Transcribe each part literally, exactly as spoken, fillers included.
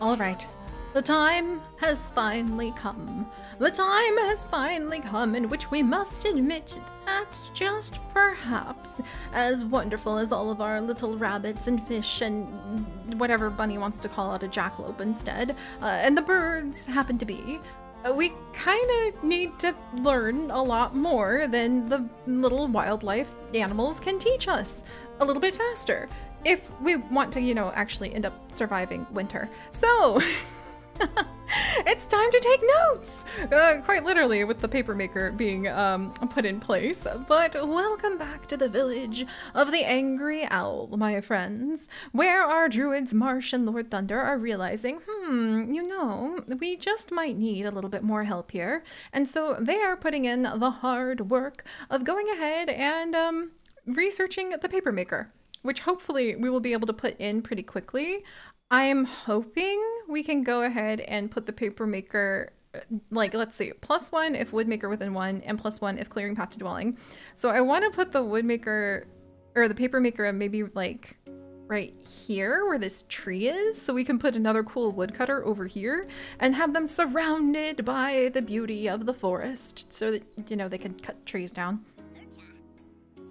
All right. The time has finally come. The time has finally come in which we must admit that just perhaps, as wonderful as all of our little rabbits and fish and whatever Bunny wants to call out a jackalope instead, uh, and the birds happen to be, uh, we kinda need to learn a lot more than the little wildlife animals can teach us a little bit faster, if we want to, you know, actually end up surviving winter. So. It's time to take notes! Uh, quite literally, with the paper maker being um, put in place. But welcome back to the village of the Angry Owl, my friends, where our druids Marsh and Lord Thunder are realizing, hmm, you know, we just might need a little bit more help here. And so they are putting in the hard work of going ahead and um, researching the paper maker, which hopefully we will be able to put in pretty quickly. I'm hoping we can go ahead and put the paper maker, like, let's see, plus one if wood maker within one, and plus one if clearing path to dwelling. So I want to put the wood maker, or the paper maker, maybe like right here where this tree is, so we can put another cool woodcutter over here and have them surrounded by the beauty of the forest so that, you know, they can cut trees down.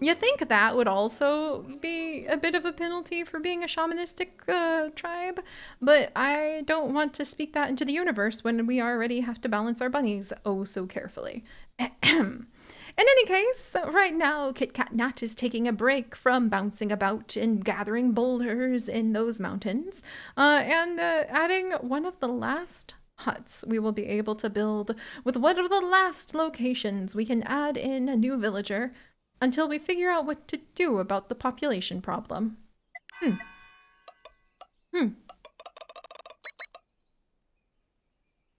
You think that would also be a bit of a penalty for being a shamanistic uh, tribe, but I don't want to speak that into the universe when we already have to balance our bunnies oh so carefully. Ahem. In any case, right now Kit Kat Nat is taking a break from bouncing about and gathering boulders in those mountains, uh, and uh, adding one of the last huts we will be able to build with one of the last locations we can add in a new villager, until we figure out what to do about the population problem. Hmm. Hmm.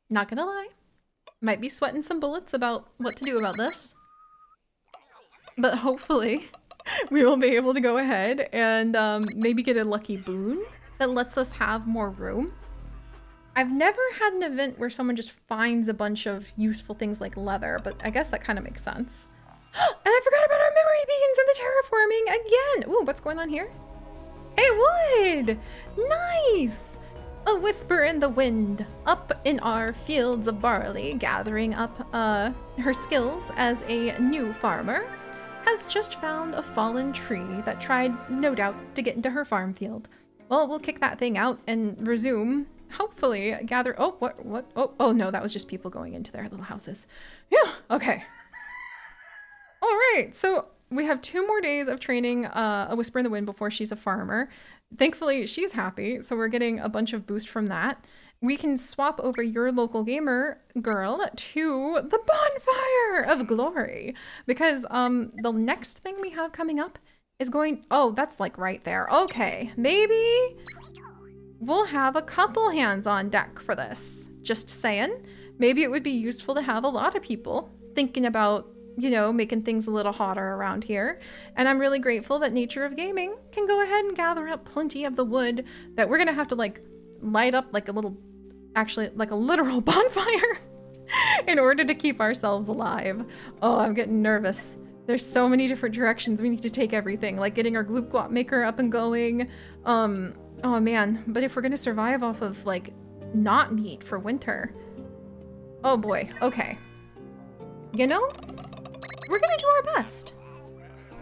Not gonna lie. Might be sweating some bullets about what to do about this. But hopefully we will be able to go ahead and um, maybe get a lucky boon that lets us have more room. I've never had an event where someone just finds a bunch of useful things like leather, but I guess that kind of makes sense. And I forgot about our memory beacons and the terraforming again! Ooh, what's going on here? Hey, wood! Nice! A whisper in the wind, up in our fields of barley, gathering up uh, her skills as a new farmer, has just found a fallen tree that tried, no doubt, to get into her farm field. Well, we'll kick that thing out and resume. Hopefully, gather- oh, what, what, oh, oh no, that was just people going into their little houses. Yeah, okay. All right, so we have two more days of training uh, a Whisper in the Wind before she's a farmer. Thankfully, she's happy, so we're getting a bunch of boost from that. We can swap over your local gamer girl to the Bonfire of Glory, because um, the next thing we have coming up is going, oh, that's like right there. Okay, maybe we'll have a couple hands on deck for this. Just saying, maybe it would be useful to have a lot of people thinking about, you know, making things a little hotter around here. And I'm really grateful that Nature of Gaming can go ahead and gather up plenty of the wood that we're gonna have to like light up like a little, actually like a literal bonfire in order to keep ourselves alive. Oh, I'm getting nervous. There's so many different directions we need to take everything, like getting our gloop glop maker up and going. Um, oh man, but if we're gonna survive off of like not meat for winter. Oh boy, okay. You know? We're gonna do our best.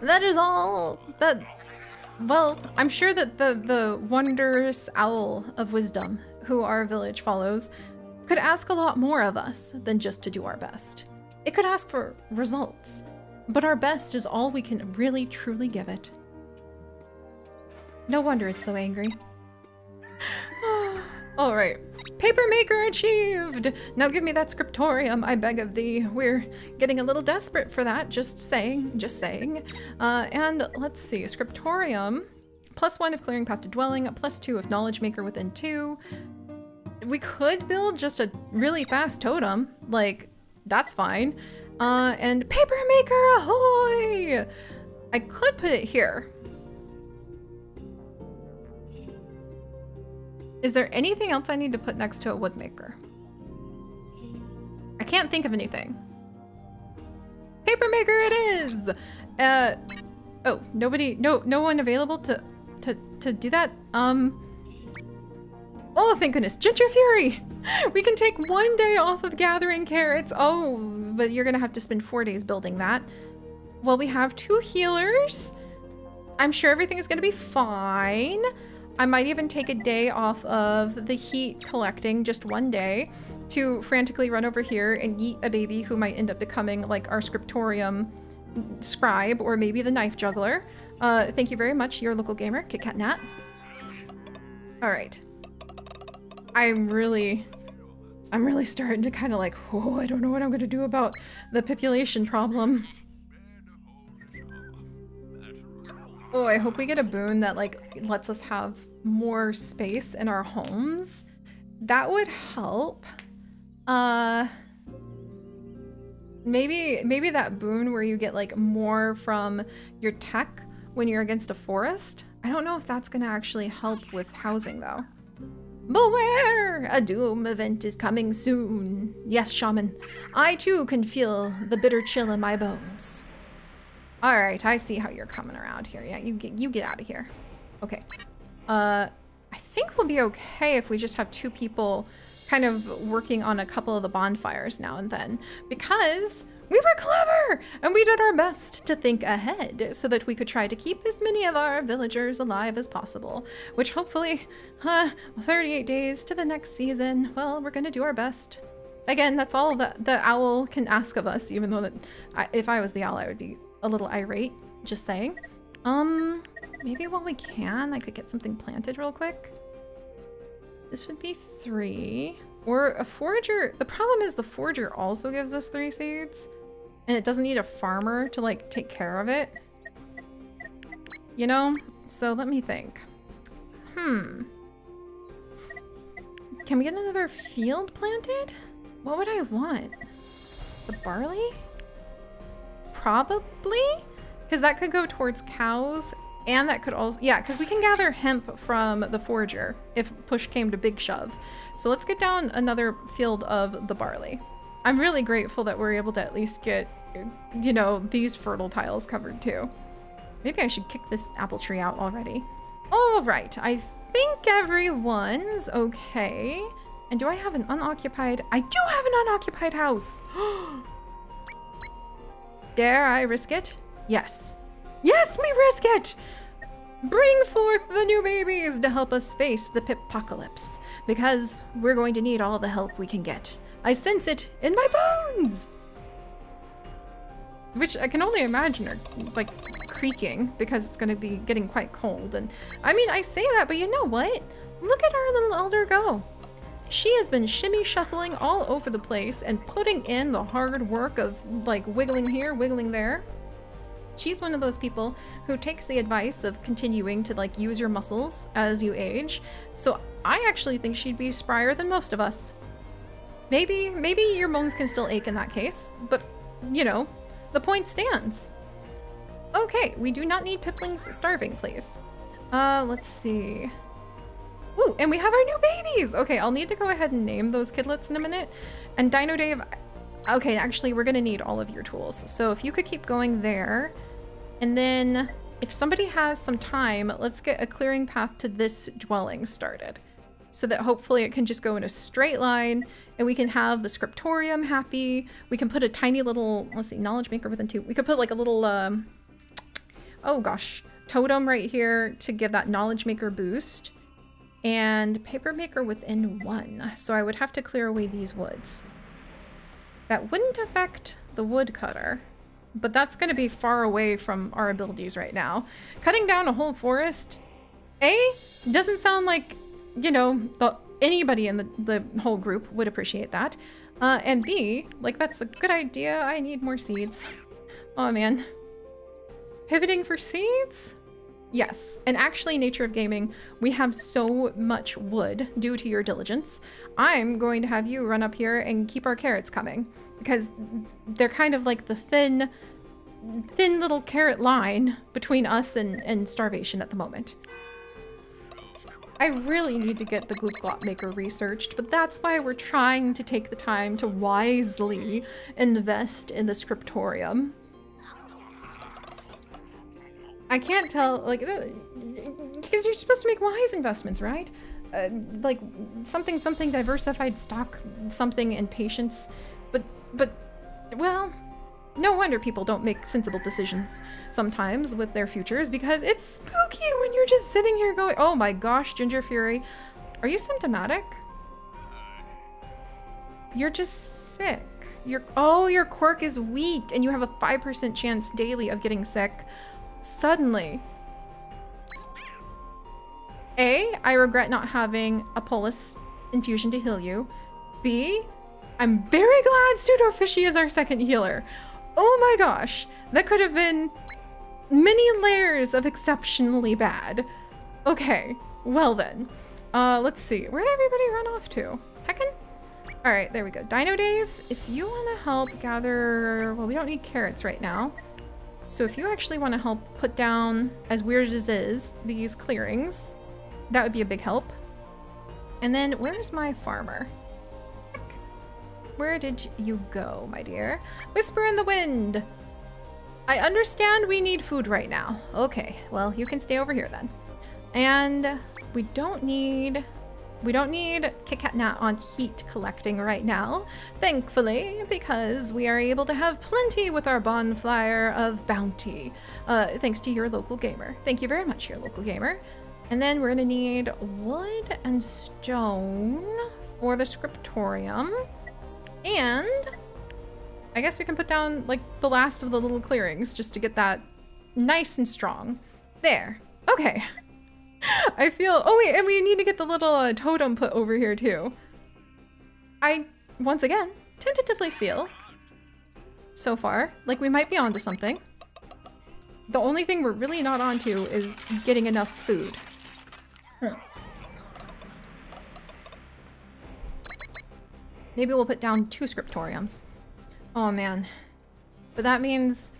That is all that, well, I'm sure that the, the wondrous owl of wisdom who our village follows could ask a lot more of us than just to do our best. It could ask for results, but our best is all we can really truly give it. No wonder it's so angry. All right. Paper maker achieved! Now give me that scriptorium, I beg of thee. We're getting a little desperate for that, just saying, just saying. Uh, and let's see, scriptorium, plus one if clearing path to dwelling, plus two if knowledge maker within two. We could build just a really fast totem, like, that's fine. Uh, and paper maker ahoy! I could put it here. Is there anything else I need to put next to a woodmaker? I can't think of anything. Papermaker it is! Uh, oh, nobody, no, no one available to, to, to do that? Um, Oh, thank goodness. Ginger Fury! We can take one day off of gathering carrots. Oh, but you're gonna have to spend four days building that. Well, we have two healers. I'm sure everything is gonna be fine. I might even take a day off of the heat collecting, just one day, to frantically run over here and yeet a baby who might end up becoming like our scriptorium scribe or maybe the knife juggler. Uh, thank you very much, your local gamer, Kit Kat Nat. All right. I'm really, I'm really starting to kind of like, oh, I don't know what I'm gonna do about the population problem. Oh, I hope we get a boon that like lets us have more space in our homes. That would help. Uh, maybe, maybe that boon where you get like more from your tech when you're against a forest. I don't know if that's gonna actually help with housing though. Beware! A doom event is coming soon. Yes, shaman. I too can feel the bitter chill in my bones. All right, I see how you're coming around here. Yeah, you get you get out of here. Okay. Uh, I think we'll be okay if we just have two people kind of working on a couple of the bonfires now and then, because we were clever and we did our best to think ahead so that we could try to keep as many of our villagers alive as possible, which hopefully, huh, thirty-eight days to the next season. Well, we're gonna do our best. Again, that's all that the owl can ask of us, even though that I, if I was the owl, I would be a little irate, just saying. Um, maybe while we can, I could get something planted real quick. This would be three, or a forager. The problem is the forager also gives us three seeds. And it doesn't need a farmer to like take care of it, you know? So let me think. Hmm. Can we get another field planted? What would I want? The barley? Probably, because that could go towards cows and that could also, yeah, because we can gather hemp from the forager if push came to big shove. So let's get down another field of the barley. I'm really grateful that we're able to at least get, you know, these fertile tiles covered too. Maybe I should kick this apple tree out already. All right, I think everyone's okay. And do I have an unoccupied? I do have an unoccupied house. Dare I risk it? Yes. Yes, we risk it! Bring forth the new babies to help us face the Pippocalypse, because we're going to need all the help we can get. I sense it in my bones! Which I can only imagine are, like, creaking, because it's going to be getting quite cold. And I mean, I say that, but you know what? Look at our little elder go. She has been shimmy shuffling all over the place and putting in the hard work of, like, wiggling here, wiggling there. She's one of those people who takes the advice of continuing to, like, use your muscles as you age. So I actually think she'd be sprier than most of us. Maybe, maybe your bones can still ache in that case, but, you know, the point stands. Okay, we do not need piplings starving, please. Uh, let's see. Ooh, and we have our new babies! Okay, I'll need to go ahead and name those kidlets in a minute. And Dino Dave, okay, actually, we're gonna need all of your tools. So if you could keep going there, and then if somebody has some time, let's get a clearing path to this dwelling started, so that hopefully it can just go in a straight line and we can have the scriptorium happy. We can put a tiny little, let's see, knowledge maker within two. We could put like a little, um, oh gosh, totem right here to give that knowledge maker boost, and paper maker within one. So I would have to clear away these woods. That wouldn't affect the woodcutter, but that's gonna be far away from our abilities right now. Cutting down a whole forest, A, doesn't sound like, you know, the, anybody in the, the whole group would appreciate that. Uh, and B, like, that's a good idea. I need more seeds. Oh, man. Pivoting for seeds? Yes. And actually, Nature of Gaming, we have so much wood due to your diligence. I'm going to have you run up here and keep our carrots coming, because they're kind of like the thin, thin little carrot line between us and, and starvation at the moment. I really need to get the Gloop Glop Maker researched, but that's why we're trying to take the time to wisely invest in the scriptorium. I can't tell, like, because you're supposed to make wise investments, right? uh, like something something diversified stock something and patience, but but well, no wonder people don't make sensible decisions sometimes with their futures, because it's spooky when you're just sitting here going, oh my gosh, Ginger Fury, are you symptomatic? You're just sick. Your oh, your quirk is weak and you have a five percent chance daily of getting sick suddenly. A, I regret not having a polis infusion to heal you. B, I'm very glad Pseudo Fishy is our second healer. Oh my gosh, that could have been many layers of exceptionally bad. Okay, well then. Uh, let's see, where'd everybody run off to? Heckin'? All right, there we go. Dino Dave, if you wanna help gather, well, we don't need carrots right now. So if you actually wanna help put down, as weird as is, these clearings, that would be a big help. And then where's my farmer? Heck, where did you go, my dear? Whisper in the Wind. I understand we need food right now. Okay, well, you can stay over here then. And we don't need... We don't need Kit Kat Nat on heat collecting right now, thankfully, because we are able to have plenty with our bonfire of bounty, uh, thanks to your local gamer. Thank you very much, your local gamer. And then we're gonna need wood and stone for the scriptorium. And I guess we can put down like the last of the little clearings just to get that nice and strong. There, okay. I feel- oh wait, and we need to get the little uh, totem put over here too. I, once again, tentatively feel, so far, like we might be onto something. The only thing we're really not onto is getting enough food. Huh. Maybe we'll put down two scriptoriums. Oh man. But that means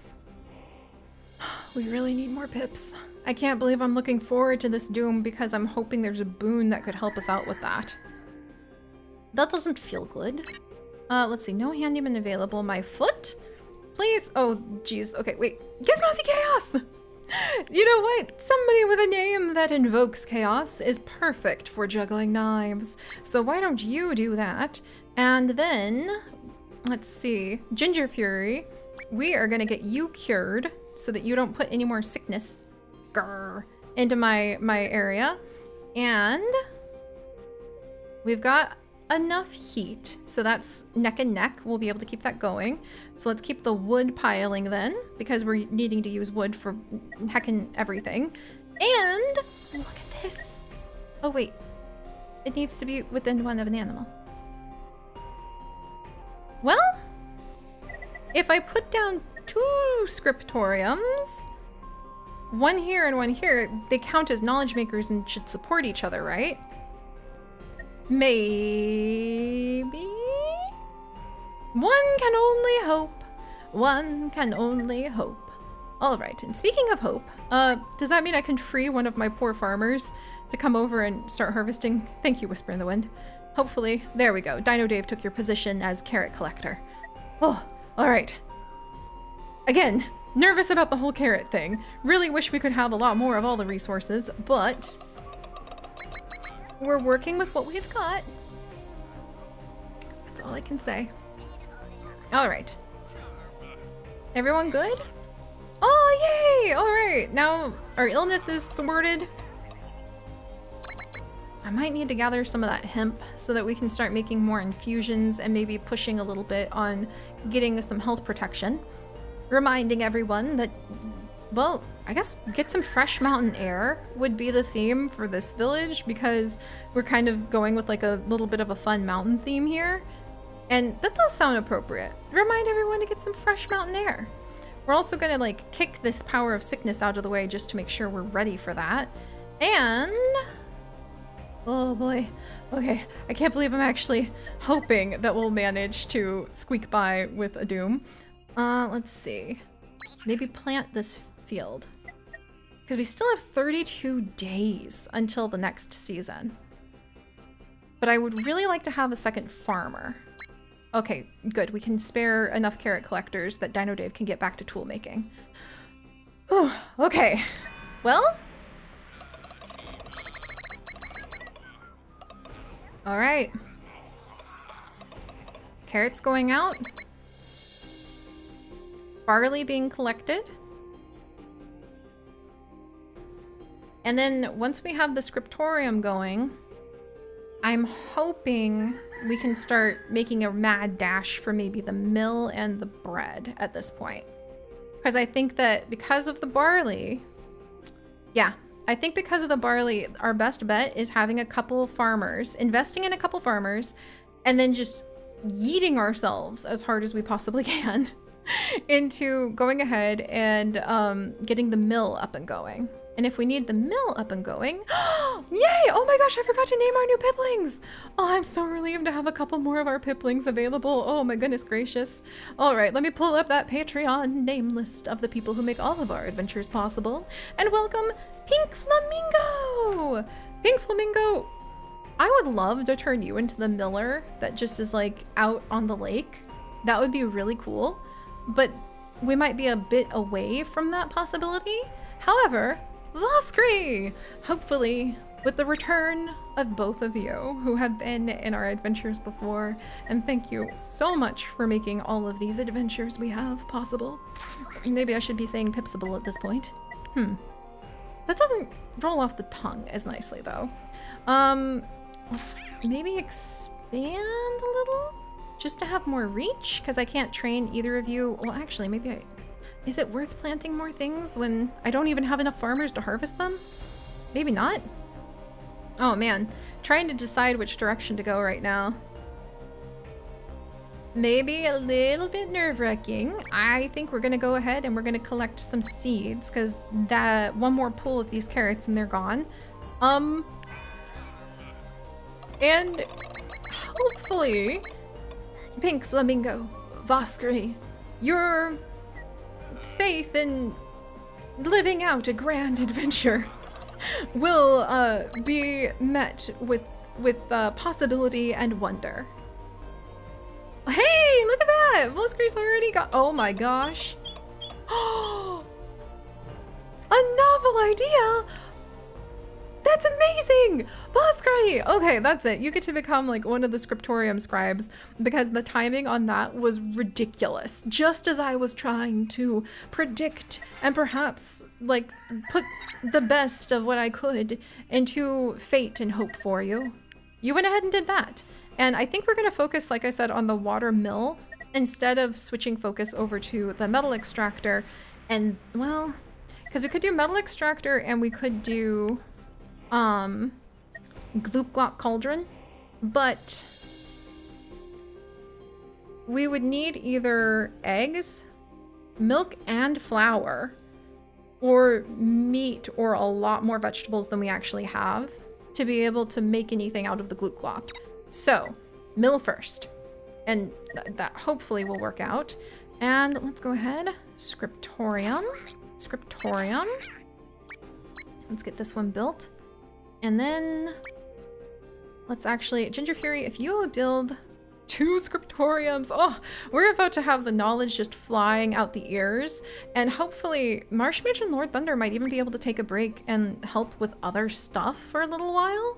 we really need more pips. I can't believe I'm looking forward to this doom because I'm hoping there's a boon that could help us out with that. That doesn't feel good. Uh, let's see, no handyman available. My foot? Please? Oh, geez. Okay, wait. Gizmosi Chaos! You know what? Somebody with a name that invokes chaos is perfect for juggling knives. So why don't you do that? And then, let's see, Ginger Fury, we are gonna get you cured so that you don't put any more sickness into my my area, and we've got enough heat, so that's neck and neck. We'll be able to keep that going. So let's keep the wood piling then, because we're needing to use wood for heckin' everything. And look at this. Oh wait, it needs to be within one of an animal. Well, if I put down two scriptoriums, one here and one here, they count as knowledge makers and should support each other, right? Maybe? One can only hope. One can only hope. All right, and speaking of hope, uh, does that mean I can free one of my poor farmers to come over and start harvesting? Thank you, Whisper in the Wind. Hopefully, there we go. Dino Dave took your position as carrot collector. Oh, all right. Again. Nervous about the whole carrot thing. Really wish we could have a lot more of all the resources, but we're working with what we've got. That's all I can say. All right. Everyone good? Oh, yay! All right, now our illness is thwarted. I might need to gather some of that hemp so that we can start making more infusions and maybe pushing a little bit on getting some health protection. Reminding everyone that, well, I guess get some fresh mountain air would be the theme for this village, because we're kind of going with like a little bit of a fun mountain theme here. And that does sound appropriate. Remind everyone to get some fresh mountain air. We're also gonna like kick this power of sickness out of the way just to make sure we're ready for that. And, oh boy. Okay, I can't believe I'm actually hoping that we'll manage to squeak by with a doom. Uh, let's see. Maybe plant this field. Because we still have thirty-two days until the next season. But I would really like to have a second farmer. Okay, good. We can spare enough carrot collectors that Dino Dave can get back to tool making. Whew, okay. Well? Alright. Carrots going out. Barley being collected. And then once we have the scriptorium going, I'm hoping we can start making a mad dash for maybe the mill and the bread at this point. Because I think that because of the barley, yeah, I think because of the barley, our best bet is having a couple farmers, investing in a couple farmers, and then just yeeting ourselves as hard as we possibly can into going ahead and um, getting the mill up and going. And if we need the mill up and going, yay! Oh my gosh, I forgot to name our new piplings! Oh, I'm so relieved to have a couple more of our piplings available. Oh my goodness gracious. All right, let me pull up that Patreon name list of the people who make all of our adventures possible. And welcome, Pink Flamingo! Pink Flamingo, I would love to turn you into the miller that just is like out on the lake. That would be really cool, but we might be a bit away from that possibility. However, Voskri! Hopefully, with the return of both of you who have been in our adventures before, and thank you so much for making all of these adventures we have possible. Maybe I should be saying Pipsable at this point. Hmm. That doesn't roll off the tongue as nicely, though. Um, let's maybe expand a little? Just to have more reach? Because I can't train either of you. Well, actually, maybe I... Is it worth planting more things when I don't even have enough farmers to harvest them? Maybe not. Oh man, trying to decide which direction to go right now. Maybe a little bit nerve-wracking. I think we're gonna go ahead and we're gonna collect some seeds because that one more pull of these carrots and they're gone. Um, and hopefully, Pink Flamingo, Voskri, you're faith in living out a grand adventure will uh, be met with with uh, possibility and wonder. Hey, look at that! Voskri's already got. Oh my gosh! Oh, a novel idea. That's amazing! Voskri! Okay, that's it. You get to become like one of the scriptorium scribes because the timing on that was ridiculous. Just as I was trying to predict and perhaps like put the best of what I could into fate and hope for you. You went ahead and did that. And I think we're gonna focus, like I said, on the water mill instead of switching focus over to the metal extractor. And well, because we could do metal extractor and we could do Um, Gloop Glop Cauldron, but we would need either eggs, milk and flour, or meat or a lot more vegetables than we actually have to be able to make anything out of the Gloop Glop. So, mill first, and th that hopefully will work out. And let's go ahead, Scriptorium, Scriptorium. Let's get this one built. And then let's actually, Ginger Fury, if you would build two scriptoriums, oh, we're about to have the knowledge just flying out the ears. And hopefully Marshmage and Lord Thunder might even be able to take a break and help with other stuff for a little while,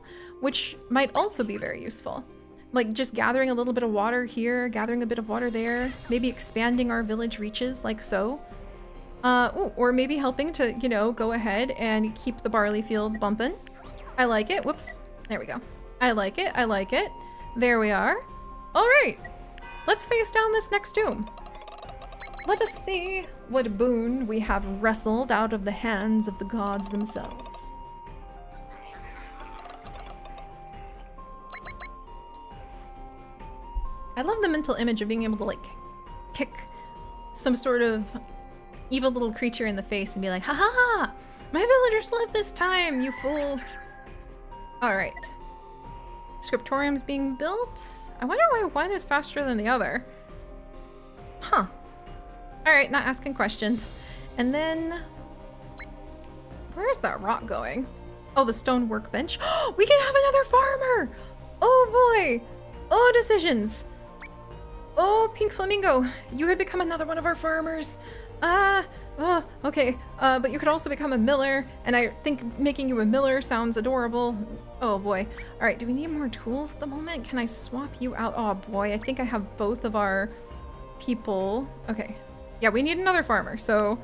which might also be very useful. Like just gathering a little bit of water here, gathering a bit of water there, maybe expanding our village reaches like so. Uh, ooh, or maybe helping to, you know, go ahead and keep the barley fields bumping. I like it. Whoops. There we go. I like it. I like it. There we are. All right. Let's face down this next doom. Let us see what boon we have wrestled out of the hands of the gods themselves. I love the mental image of being able to, like, kick some sort of evil little creature in the face and be like, ha ha ha! My villagers live this time, you fool! All right, scriptorium's being built. I wonder why one is faster than the other. Huh. All right, not asking questions. And then, where is that rock going? Oh, the stone workbench. We can have another farmer. Oh boy. Oh, decisions. Oh, Pink Flamingo, you had become another one of our farmers. Ah, uh, Oh, okay, uh, but you could also become a miller, and I think making you a miller sounds adorable. Oh boy. All right, do we need more tools at the moment? Can I swap you out? Oh boy, I think I have both of our people. Okay, yeah, we need another farmer, so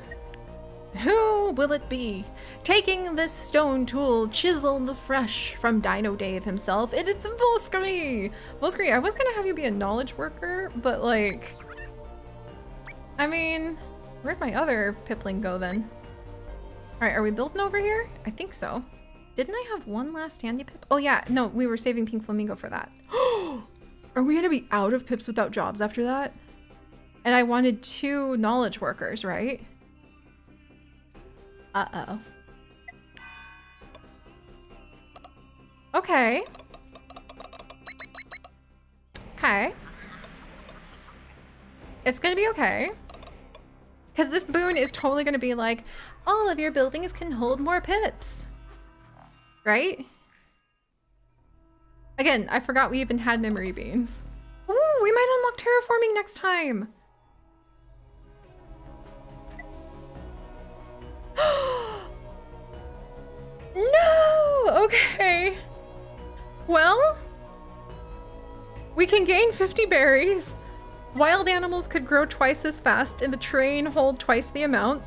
who will it be? Taking this stone tool chiseled fresh from Dino Dave himself, it is Voskri! Voskri, I was gonna have you be a knowledge worker, but like, I mean, where'd my other Pipling go then? Alright, are we building over here? I think so. Didn't I have one last handy Pip? Oh yeah, no, we were saving Pink Flamingo for that. Are we gonna be out of Pips without jobs after that? And I wanted two knowledge workers, right? Uh-oh. Okay. Okay. It's gonna be okay. Because this boon is totally going to be like, all of your buildings can hold more pips. Right? Again, I forgot we even had memory beans. Ooh, we might unlock terraforming next time. No! Okay. Well, we can gain fifty berries. Wild animals could grow twice as fast and the terrain hold twice the amount.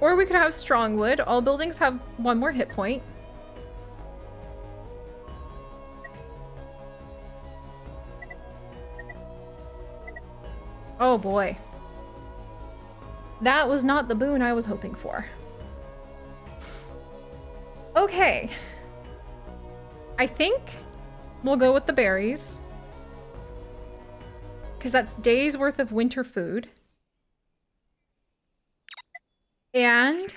Or we could have strongwood. All buildings have one more hit point. Oh boy. That was not the boon I was hoping for. Okay. I think we'll go with the berries. Because that's days worth of winter food. And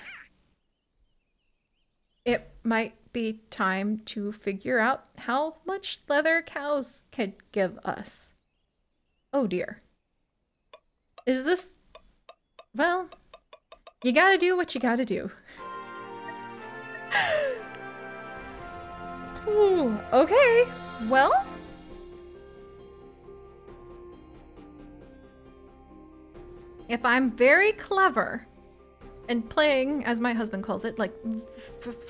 it might be time to figure out how much leather cows could give us. Oh dear. Is this... Well, you gotta do what you gotta do. Ooh, okay, well... If I'm very clever and playing, as my husband calls it, like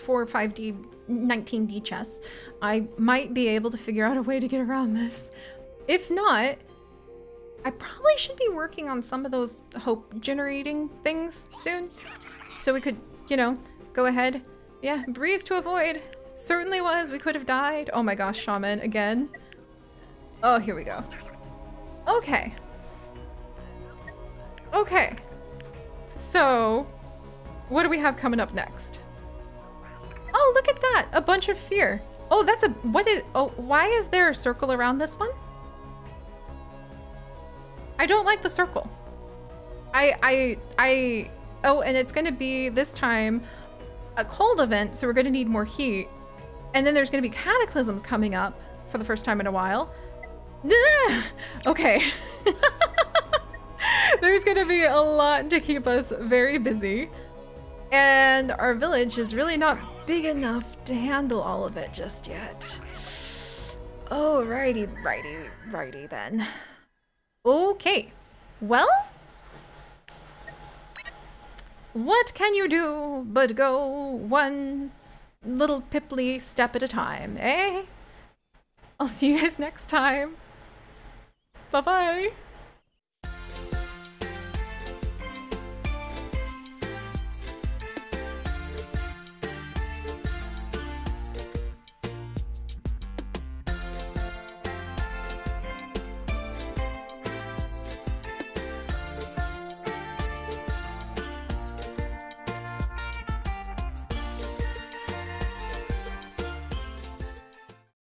four, five D, nineteen D chess, I might be able to figure out a way to get around this. If not, I probably should be working on some of those hope generating things soon. So we could, you know, go ahead. Yeah, breeze to avoid. Certainly was. We could have died. Oh my gosh, shaman again. Oh, here we go. Okay. Okay, so what do we have coming up next? Oh, look at that, a bunch of fear. Oh, that's a, what is, oh, why is there a circle around this one? I don't like the circle. I, I, I, oh, and it's gonna be this time a cold event, so we're gonna need more heat. And then there's gonna be cataclysms coming up for the first time in a while. Okay. There's gonna be a lot to keep us very busy, and our village is really not big enough to handle all of it just yet. Oh, righty, righty, righty then. Okay, well, what can you do but go one little pipply step at a time, eh? I'll see you guys next time. Bye-bye.